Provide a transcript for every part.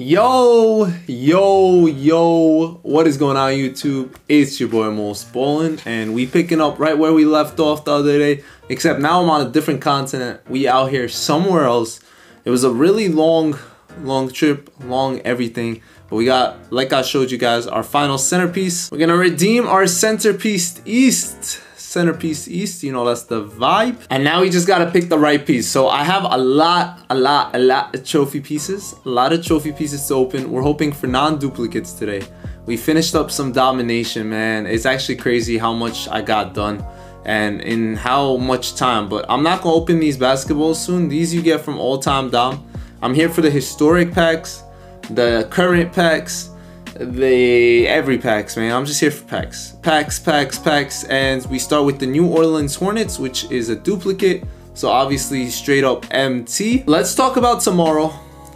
Yo, what is going on YouTube? It's your boy MosBallin, and we picking up right where we left off the other day, except now I'm on a different continent. We out here somewhere else. It was a really long trip, long everything, but we got, like I showed you guys, our final centerpiece. We're gonna redeem our centerpiece east. You know, that's the vibe. And now we just gotta pick the right piece. So I have a lot of trophy pieces, to open. We're hoping for non-duplicates today. We finished up some domination, man. It's actually crazy how much I got done and in how much time, but I'm not gonna open these basketballs soon. These you get from All Time Dom. I'm here for the historic packs, the current packs, the every packs, man. I'm just here for packs. And we start with the New Orleans Hornets, which is a duplicate, so obviously straight up MT. Let's talk about tomorrow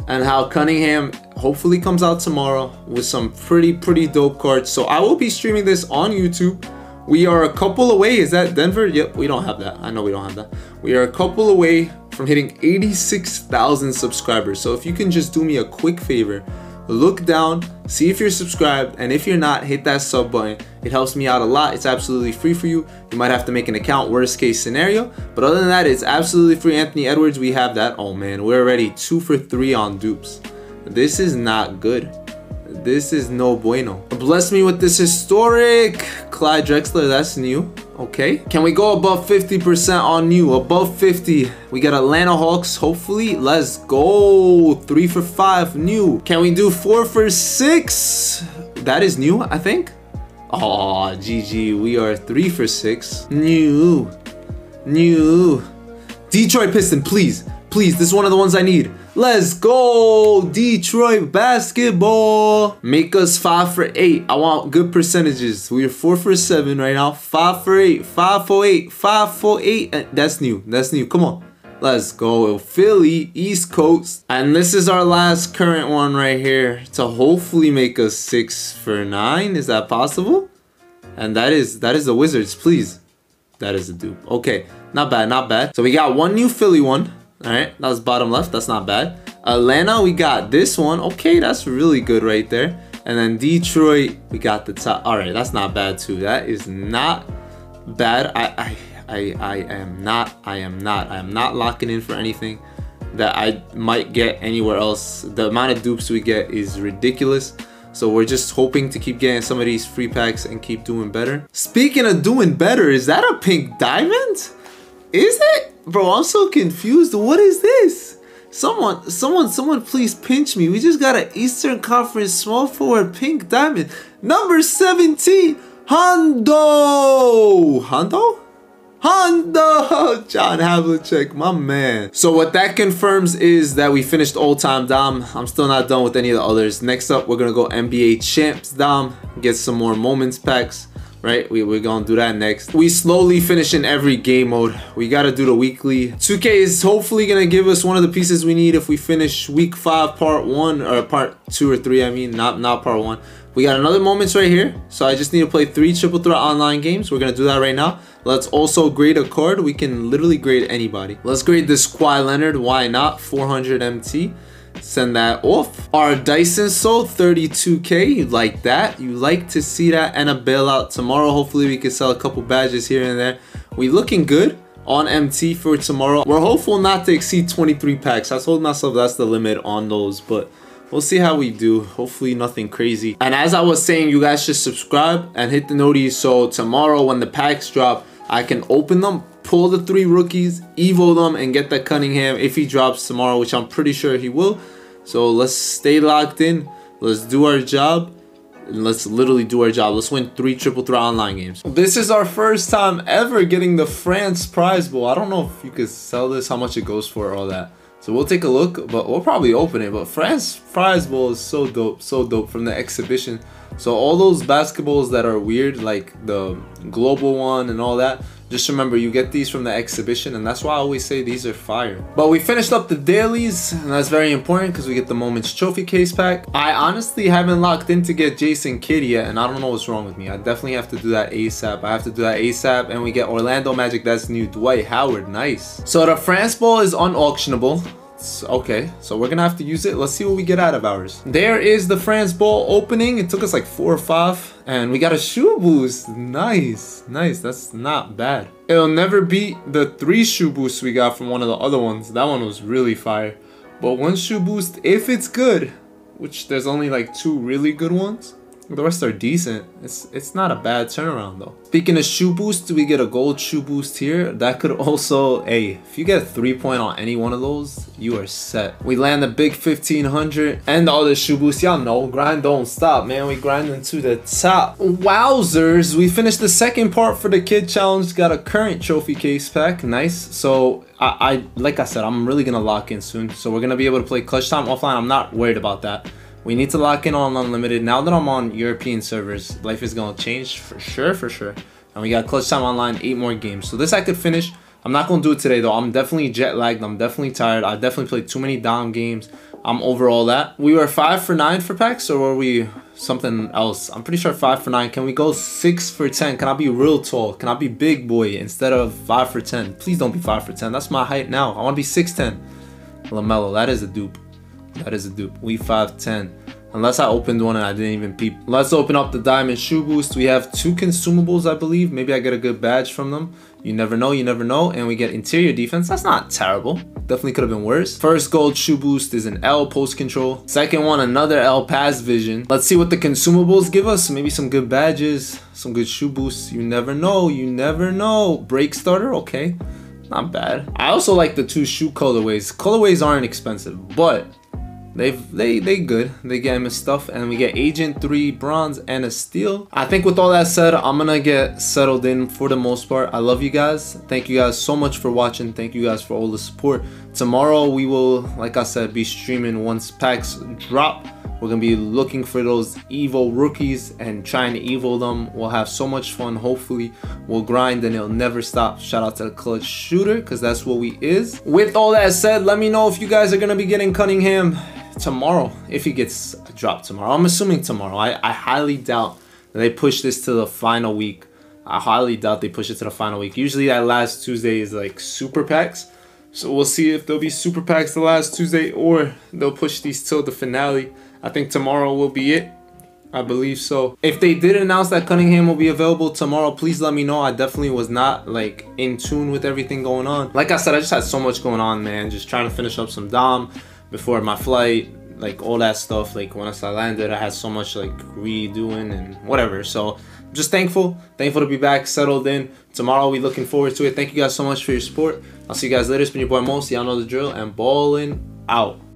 and how Cunningham hopefully comes out tomorrow with some pretty dope cards. So I will be streaming this on YouTube. We are a couple away. Is that Denver? Yep, we don't have that. I know we don't have that. We are a couple away from hitting 86,000 subscribers, so if you can just do me a quick favor, look down, see if you're subscribed, and if you're not, hit that sub button. It helps me out a lot. It's absolutely free for you. You might have to make an account, worst case scenario, but other than that, it's absolutely free. Anthony Edwards, we have that. Oh man, we're already 2 for 3 on dupes. This is not good. This is no bueno. Bless me with this historic Clyde Drexler. That's new. Okay, can we go above 50% on new? Above 50. We got Atlanta Hawks, hopefully. Let's go. 3 for 5 new. Can we do 4 for 6? That is new, I think. Oh, GG. We are 3 for 6 new. Detroit Piston, please, this is one of the ones I need. Let's go, Detroit basketball. Make us 5 for 8. I want good percentages. We are 4 for 7 right now. 5 for 8, 5 for 8. That's new. Come on, let's go. Philly, East Coast. And this is our last current one right here to hopefully make us 6 for 9. Is that possible? And that is the Wizards, please. That is a dupe. Okay, not bad, So we got one new Philly one. All right, that was bottom left. That's not bad. Atlanta, we got this one. Okay, that's really good right there. And then Detroit, we got the top. All right, that's not bad too. That is not bad. I am not locking in for anything that I might get anywhere else. The amount of dupes we get is ridiculous. So we're just hoping to keep getting some of these free packs and keep doing better. Speaking of doing better, is that a pink diamond? Is it? Bro, I'm so confused. What is this? Someone please pinch me. We just got an Eastern Conference small forward pink diamond. Number 17, Hondo. Hondo! John Havlicek, my man. So what that confirms is that we finished All Time Dom. I'm still not done with any of the others. Next up, we're gonna go NBA Champs Dom, get some more Moments packs. Right, we're gonna do that next. We slowly finish in every game mode. We gotta do the weekly. 2K is hopefully gonna give us one of the pieces we need if we finish week 5 part 1 or part 2 or 3. I mean, not part 1. We got another Moments right here, so I just need to play 3 triple threat online games. We're gonna do that right now. Let's also grade a card. We can literally grade anybody. Let's grade this Kawhi Leonard. Why not? 400 MT. Send that off. Our Dyson sold 32k. You like that? You like to see that. And a bailout tomorrow. Hopefully we can sell a couple badges here and there. We looking good on MT for tomorrow. We're hopeful not to exceed 23 packs. I told myself that's the limit on those, but we'll see how we do. Hopefully nothing crazy. And as I was saying, you guys should subscribe and hit the noties so tomorrow when the packs drop, I can open them, pull the 3 rookies, evo them, and get that Cunningham if he drops tomorrow, which I'm pretty sure he will. So let's stay locked in. Let's do our job. And let's literally do our job. Let's win 3 triple threat online games. This is our first time ever getting the France prize bowl. I don't know if you could sell this, how much it goes for, all that. So we'll take a look, but we'll probably open it. But France prize bowl is so dope, from the exhibition. So all those basketballs that are weird, like the global one and all that, just remember you get these from the exhibition, and that's why I always say these are fire. But we finished up the dailies, and that's very important because we get the Moments trophy case pack. I honestly haven't locked in to get Jason Kidd yet, and I don't know what's wrong with me. I definitely have to do that ASAP. And we get Orlando Magic. That's new. Dwight Howard, nice. So the France ball is unauctionable. minutes. Okay, so we're gonna have to use it. Let's see what we get out of ours. There is the France ball opening. It took us like 4 or 5, and we got a shoe boost. Nice, nice. That's not bad. It'll never beat the 3 shoe boosts we got from one of the other ones. That one was really fire. But 1 shoe boost, if it's good, which there's only like 2 really good ones. The rest are decent. It's not a bad turnaround though. Speaking of shoe boost, we get a gold shoe boost here. That could also, hey, if you get a 3-point on any one of those, you are set. We land a big 1500 and all the shoe boosts. Y'all know, grind don't stop, man. We grinding to the top. Wowzers, we finished the second part for the kid challenge. Got a current trophy case pack. Nice. So I like I said, I'm really gonna lock in soon. So we're gonna be able to play clutch time offline. I'm not worried about that. We need to lock in on unlimited. Now that I'm on European servers, life is gonna change for sure, for sure. And we got clutch time online, 8 more games. So this I could finish. I'm not gonna do it today though. I'm definitely jet lagged. I'm definitely tired. I definitely played too many Dom games. I'm over all that. We were 5 for 9 for packs, or were we something else? I'm pretty sure 5 for 9. Can we go 6 for 10? Can I be real tall? Can I be big boy instead of 5 for 10? Please don't be 5 for 10. That's my height now. I wanna be 6'10". LaMelo, that is a dupe. That is a dupe. We 5'10", unless I opened one and I didn't even peep. Let's open up the diamond shoe boost. We have 2 consumables, I believe. Maybe I get a good badge from them. You never know, you never know. And we get interior defense. That's not terrible. Definitely could have been worse. First gold shoe boost is an L, post control. Second one, another L, pass vision. Let's see what the consumables give us. Maybe some good badges, some good shoe boosts. You never know, you never know. Break starter, okay, not bad. I also like the 2 shoe colorways. Colorways aren't expensive, but they good. They get him his stuff, and we get agent 3 bronze and a steal. I think with all that said, I'm gonna get settled in for the most part. I love you guys. Thank you guys so much for watching. Thank you guys for all the support. Tomorrow we will, like I said, be streaming once packs drop. We're gonna be looking for those Evo rookies and trying to Evo them. We'll have so much fun. Hopefully we'll grind and it'll never stop. Shout out to the clutch shooter, because that's what we is. With all that said, let me know if you guys are gonna be getting Cunningham tomorrow, if he gets dropped tomorrow. I'm assuming tomorrow. I highly doubt that they push this to the final week. I highly doubt they push it to the final week. Usually that last Tuesday is like super packs, so we'll see if there'll be super packs the last Tuesday, or they'll push these till the finale. I think tomorrow will be it. I believe so. If they did announce that Cunningham will be available tomorrow, please let me know. I definitely was not like in tune with everything going on. Like I said, I just had so much going on, man. Just trying to finish up some Dom before my flight, like all that stuff. Like once I landed, I had so much like redoing and whatever. So just thankful to be back, settled in. Tomorrow we looking forward to it. Thank you guys so much for your support. I'll see you guys later. It's been your boy Mos. Y'all know the drill, and ballin' out.